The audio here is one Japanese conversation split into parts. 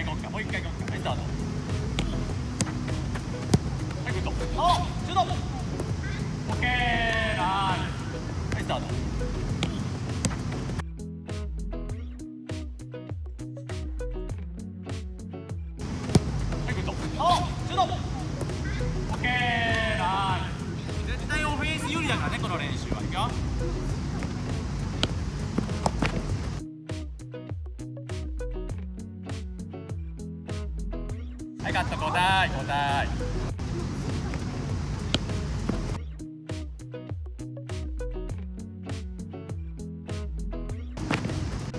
回動くか、もう一回動くか、はい、スタート。はい、グッド。あ、シュート。オッケー、ナイス。はい、スタート。はい、カット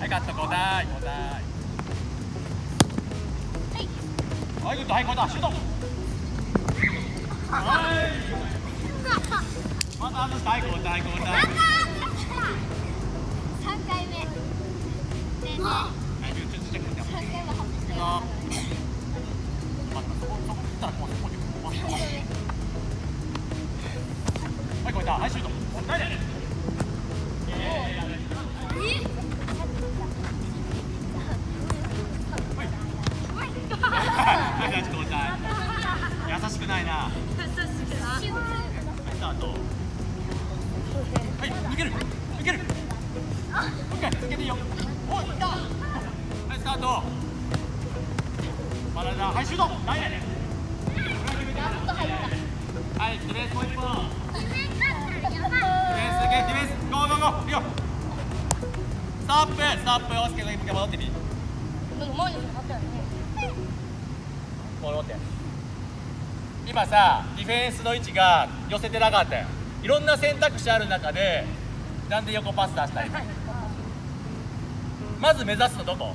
交代交代。はい、カット交代交代。はい。はい、グッド、はい、交代、シュート。はい。また外した、はい、交代交代。3回目。ねえねえ。はい、ちょっとちょっと待って。3回目外してよ。はい、こいた、はい、シュート。優しくないな。はい、抜ける、抜ける。もう一回、抜けていいよ。はい、スタート。はい、シュート。ないね。はい、ディフェンスもう一本。ディフェンス、ゴーゴーゴー、いくよ。ストップ、ストップ、大輔君、一回戻ってみ。戻って。今さ、ディフェンスの位置が寄せてなかったよ。いろんな選択肢ある中で、なんで横パス出したい。まず目指すのどこ？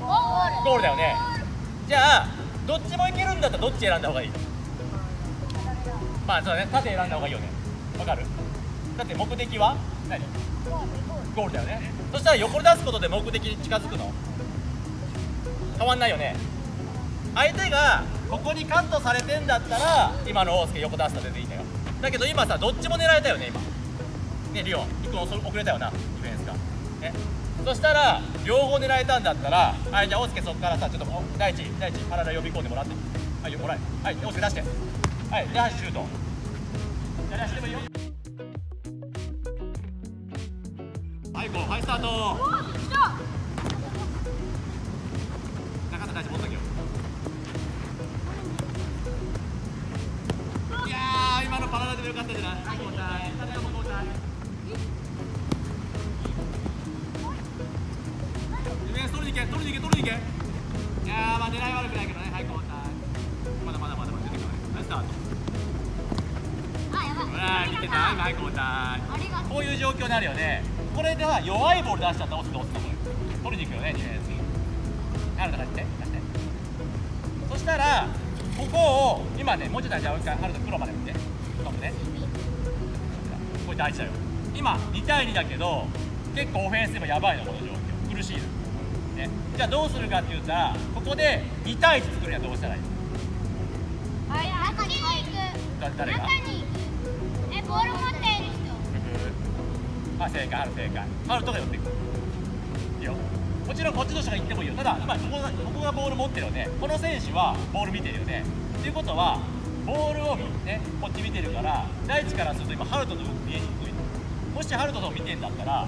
ゴールだよね。じゃあ、どっちもいけるんだったらどっち選んだ方がいい？まあそうだね、縦選んだ方がいいよね。わかる？だって目的は何？ゴールだよね。そしたら横に出すことで目的に近づくの？変わんないよね。相手がここにカットされてんだったら今の大輔横出すので全然いいんだよ。だけど今さ、どっちも狙えたよね、今。ね、リオン、1個遅れたよな、ディフェンスが。ね、そしたら両方狙えたんだったら、はい、じゃあ大輔そこからさ、ちょっと第一体呼び込んでもらって、はい、もらい、はい、大輔出して、はい、大橋シュート、左足でもいいよ、はい、こう、はい、スタート。中田大志持っとけよ。いやー、今のパラダでもよかったじゃない。交代、縦も交代。取りに行け。いやー、まあ狙い悪くないけどね。はい、交代。まだ出てこない。スタート。あ、やばい。ほら、見てた。はい、交代。こういう状況になるよね。これでは弱いボール出しちゃったら押すのこれ。取りに行くよね、ディフェンス。なるとか出して。そしたらここを今ね、もうちょっとじゃあもう一回春と黒まで見て。黒もね。これ大事だよ。今2対2だけど、結構オフェンスでもやばいのこの状況。苦しいの。ね、じゃあどうするかって言ったら、ここで2対1作るにはどうしたらいい？中に行く。誰が？中に行く。え、ボール持っている人。あ、正解、ある正解。ハルトが寄っていく。いいよ。もちろんこっちの人が行ってもいいよ。ただ、今ここがボール持ってるよね。この選手はボール見てるよね。っていうことは、ボールをね、こっち見てるから、第一からすると今ハルトの動き見えにくい。もしハルトの見てんだったら、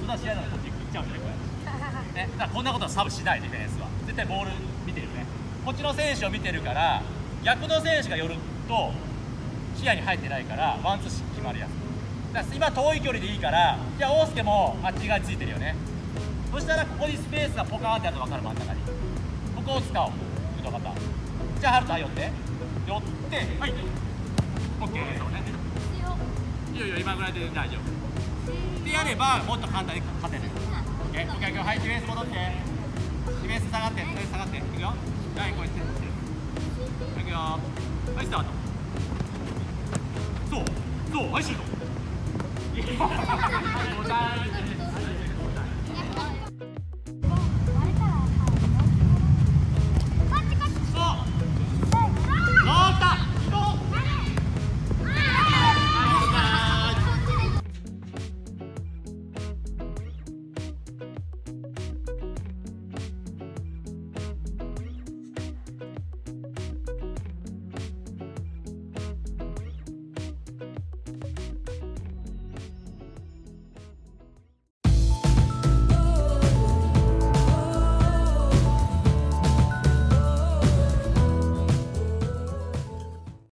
そんな試合ならこっち行っちゃうんじゃないこれ。ね、だからこんなことはサブしない。ディフェンスは絶対ボール見てるよね。こっちの選手を見てるから、逆の選手が寄ると視野に入ってないから、ワンツー決まるやつだから、今遠い距離でいいから、じゃあ大輔もあっち側についてるよね。そしたらここにスペースがポカーンってあるの分かる。真ん中にここを使おう。うまたじゃあハルト寄ってはい、オッケー。そうね、いいよいいよ、今ぐらいで大丈夫でやればもっと簡単に勝てる。はい、ディフェンス戻って。ディフェンス下がって、下がって、いくよ。はい、こうやって。いくよ。はい、スタート。そう、はい、シュート。